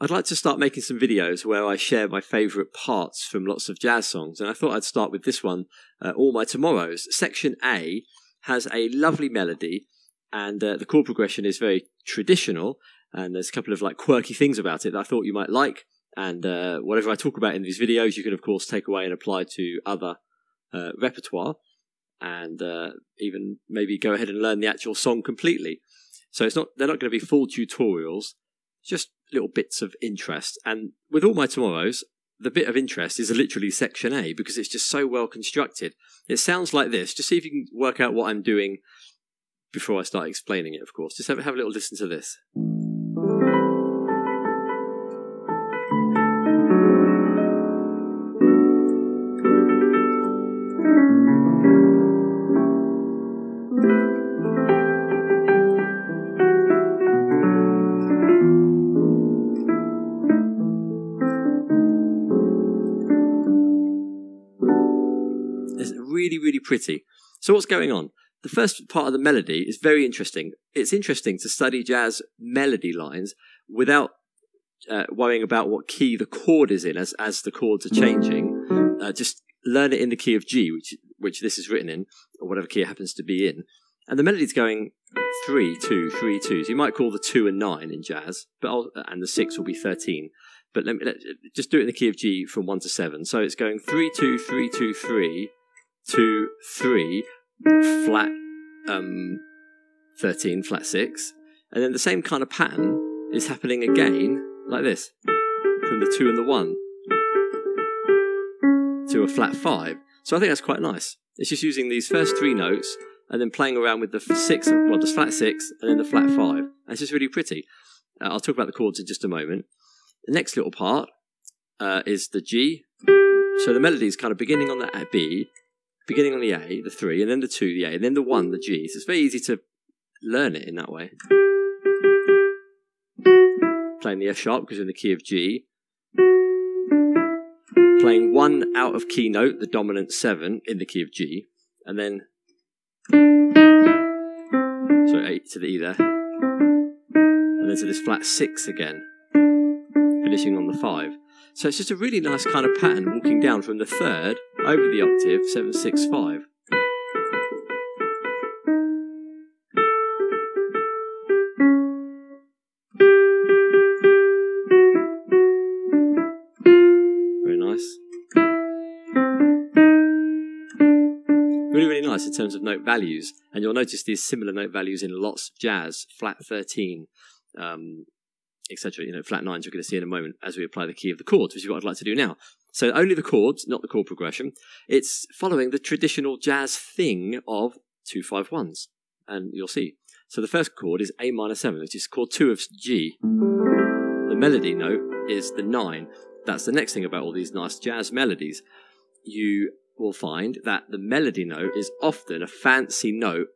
I'd like to start making some videos where I share my favourite parts from lots of jazz songs, and I thought I'd start with this one, All My Tomorrows. Section A has a lovely melody, and the chord progression is very traditional, and there's a couple of like quirky things about it that I thought you might like, and whatever I talk about in these videos you can of course take away and apply to other repertoire, and even maybe go ahead and learn the actual song completely. So it's not, they're not going to be full tutorials, just little bits of interest. And with All My Tomorrows, the bit of interest is literally section A because it's just so well constructed. It sounds like this. Just see if you can work out what I'm doing before I start explaining it, of course. Just have a little listen to this. Really pretty. So what's going on? The first part of the melody is very interesting. It's interesting to study jazz melody lines without worrying about what key the chord is in as the chords are changing. Just learn it in the key of G, which this is written in, or whatever key it happens to be in. And the melody's going 3, 2, 3, 2. So you might call the 2 and 9 in jazz, but and the 6 will be 13. But let just do it in the key of G from 1 to 7. So it's going 3, 2, 3, 2, 3. 2, 3, flat 13, flat 6, and then the same kind of pattern is happening again, like this, from the 2 and the 1 to a flat 5. So I think that's quite nice. It's just using these first 3 notes and then playing around with the flat 6, and then the flat 5. And it's just really pretty. I'll talk about the chords in just a moment. The next little part is the G. So the melody is kind of beginning on that B, beginning on the A, the 3, and then the 2, the A, and then the 1, the G. So it's very easy to learn it in that way. Playing the F sharp because we're in the key of G. Playing one out of key note, the dominant 7, in the key of G. And then, so 8 to the E there. And then to this flat 6 again, finishing on the 5. So it's just a really nice kind of pattern walking down from the 3rd over the octave, 7, 6, 5. Very nice. Really nice in terms of note values, and you'll notice these similar note values in lots of jazz, flat 13, etc. You know, flat 9s we're going to see in a moment as we apply the key of the chords, which is what I'd like to do now. So only the chords, not the chord progression. It's following the traditional jazz thing of 2 5 1s, and you'll see. So the first chord is A minor 7, which is chord 2 of G. The melody note is the 9. That's the next thing about all these nice jazz melodies. You will find that the melody note is often a fancy note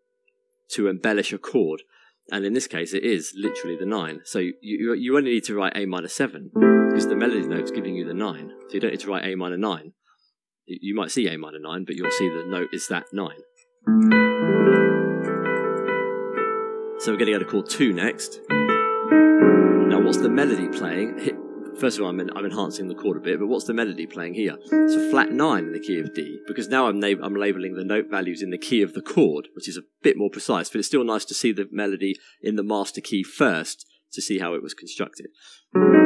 to embellish a chord. And in this case, it is literally the 9. So you only need to write A minor 7 because the melody note's giving you the 9. So you don't need to write A minor 9. You might see A minor 9, but you'll see the note is that 9. So we're going to go to chord 2 next. Now, what's the melody playing? First of all, I'm enhancing the chord a bit, but what's the melody playing here? It's a flat 9 in the key of D, because now I'm labelling the note values in the key of the chord, which is a bit more precise, but it's still nice to see the melody in the master key first to see how it was constructed.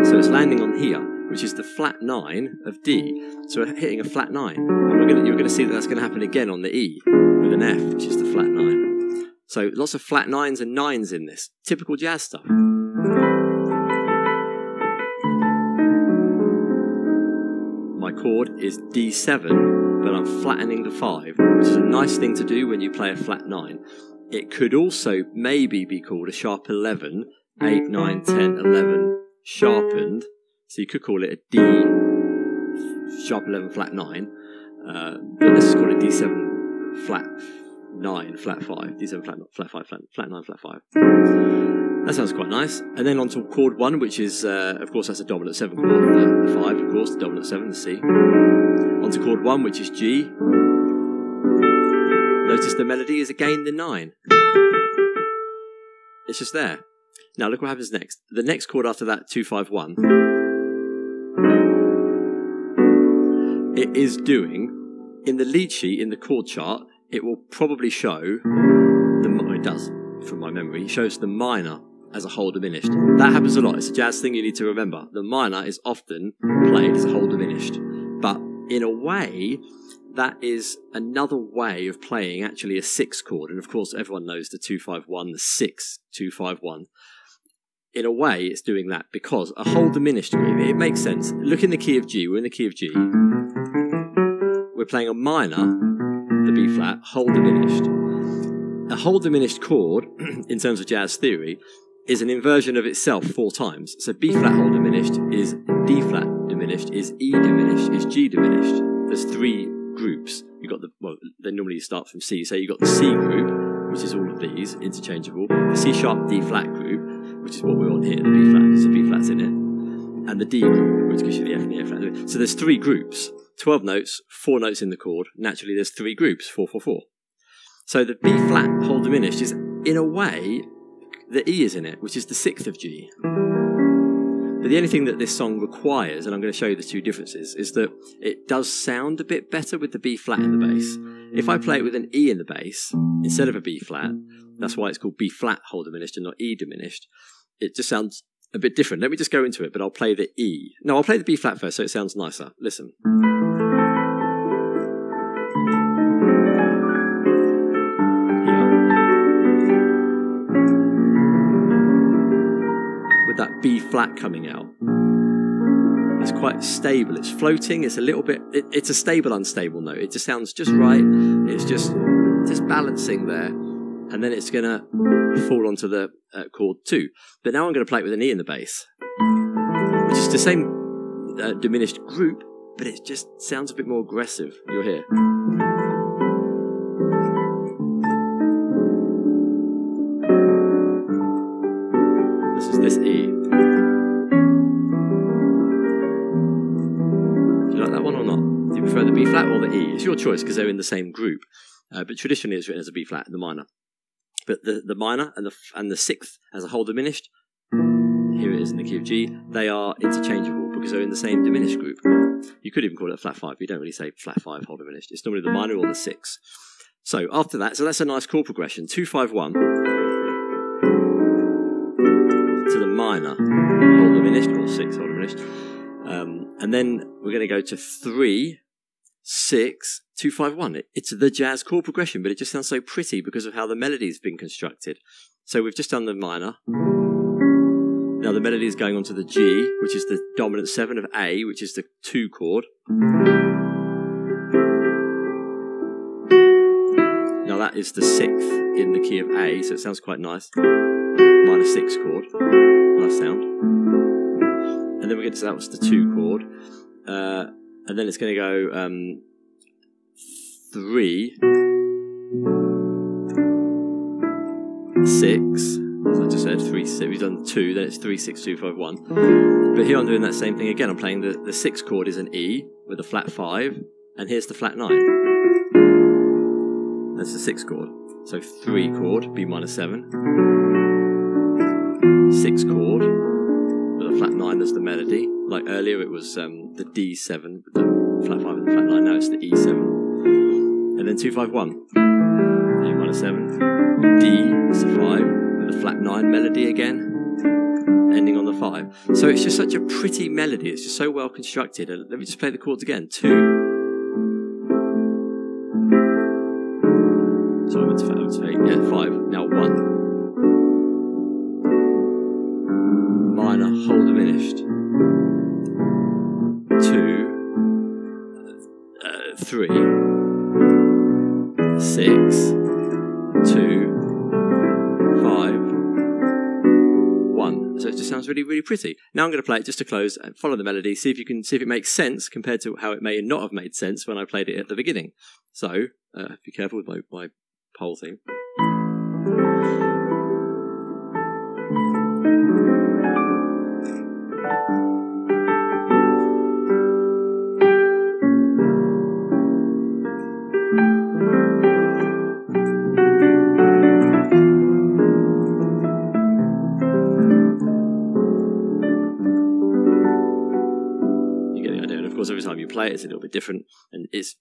So it's landing on here, which is the flat 9 of D. So we're hitting a flat 9, and you're going to see that that's going to happen again on the E with an F, which is the flat 9. So lots of flat 9s and 9s in this. Typical jazz stuff. Chord is D7, but I'm flattening the 5, which is a nice thing to do when you play a flat 9. It could also maybe be called a sharp 11, 8, 9, 10, 11 sharpened, so you could call it a D sharp 11 flat 9, but let's just call it D7 flat 9 flat 5, D7 flat 5, flat 9 flat 5. That sounds quite nice. And then on to chord 1, which is, of course, that's a dominant 7 chord, the 5, of course, the dominant 7, the C. On to chord 1, which is G. Notice the melody is again the 9. It's just there. Now look what happens next. The next chord after that, 2-5-1, it is doing, in the lead sheet, in the chord chart, it will probably show, it does, from my memory, shows the minor as a whole diminished. That happens a lot. It's a jazz thing you need to remember. The minor is often played as a whole diminished. But in a way, that is another way of playing actually a 6 chord. And of course, everyone knows the 2-5-1, the 6-2-5-1. In a way, it's doing that because a whole diminished group, it makes sense. Look in the key of G. We're in the key of G. We're playing a minor, the B flat, whole diminished. A whole diminished chord, in terms of jazz theory, is an inversion of itself 4 times. So B flat whole diminished is D flat diminished is E diminished is G diminished. There's 3 groups. You've got the, well, they normally start from C. So you've got the C group, which is all of these, interchangeable. The C sharp D flat group, which is what we're on here, the B flat, so B flat's in it. And the D group, which gives you the F and the A flat. So there's 3 groups, 12 notes, 4 notes in the chord. Naturally, there's 3 groups, 4-4-4. So the B flat whole diminished is, in a way, the E is in it, which is the 6th of G. But the only thing that this song requires, and I'm going to show you the 2 differences, is that it does sound a bit better with the B flat in the bass. If I play it with an E in the bass, instead of a B flat, that's why it's called B flat whole diminished and not E diminished, it just sounds a bit different. Let me just go into it, but I'll play the E. No, I'll play the B flat first so it sounds nicer. Listen. That B flat coming out. It's quite stable. It's floating. It's a little bit. It's a stable, unstable note. It just sounds just right. It's just balancing there, and then it's gonna fall onto the chord 2. But now I'm gonna play it with an E in the bass, which is the same diminished group, but it just sounds a bit more aggressive. You'll hear. This is this E. Do you like that one or not? Do you prefer the B flat or the E? It's your choice because they're in the same group. But traditionally it's written as a B flat, the minor. But the minor and the 6th as a whole diminished, here it is in the key of G, they are interchangeable because they're in the same diminished group. You could even call it a flat 5, but you don't really say flat 5 whole diminished. It's normally the minor or the 6. So after that, so that's a nice chord progression. 2-5-1. To the minor whole diminished or 6 whole diminished, and then we're going to go to 3-6-2-5-1. It's the jazz chord progression, but it just sounds so pretty because of how the melody's been constructed. So we've just done the minor. Now the melody is going on to the G, which is the dominant 7 of A, which is the 2 chord. Now that is the 6th in the key of A, so it sounds quite nice. Minor 6 chord, nice sound. And then we get to that was the 2 chord, and then it's going to go 3-6. As I just said, 3-6. We've done 2. Then it's 3-6-2-5-1. But here I'm doing that same thing again. I'm playing the 6 chord is an E with a flat 5, and here's the flat 9. That's the 6 chord. So 3 chord, B minor 7. 6 chord with a flat 9 as the melody. Like earlier it was the D7 with the flat 5 and the flat 9, now it's the E7. And then 2-5-1. A minor 7. D is a 5 with a flat 9 melody again, ending on the 5. So it's just such a pretty melody, it's just so well constructed. And let me just play the chords again. 2. Sorry, I went to 8. Yeah, 5. Now 1. Minor whole diminished, 3-6-2-5-1. So it just sounds really, really pretty. Now I'm going to play it just to close and follow the melody. See if you can see if it makes sense compared to how it may not have made sense when I played it at the beginning. So be careful with my pole thing. course, every time you play it, it's a little bit different, and this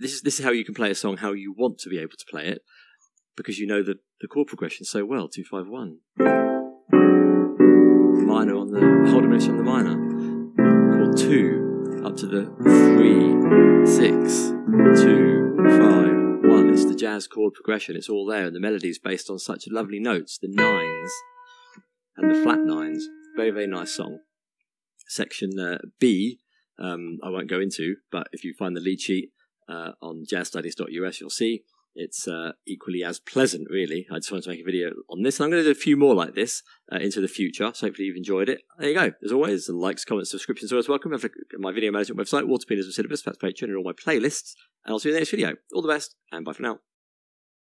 is how you can play a song how you want to be able to play it, because you know the chord progression so well. 2-5-1, minor on the whole diminished on the minor, chord 2 up to the 3-6-2-5-1. It's the jazz chord progression. It's all there, and the melody is based on such lovely notes, the nines and the flat nines. Very, very nice song. Section B, I won't go into, but if you find the lead sheet on jazzstudies.us, you'll see it's equally as pleasant, really. I just wanted to make a video on this, and I'm going to do a few more like this into the future, so hopefully you've enjoyed it. There you go. As always, the likes, comments, subscriptions are always welcome. Have a look at my video management website, Water Pianism Syllabus, that's Patreon, and all my playlists, and I'll see you in the next video. All the best, and bye for now.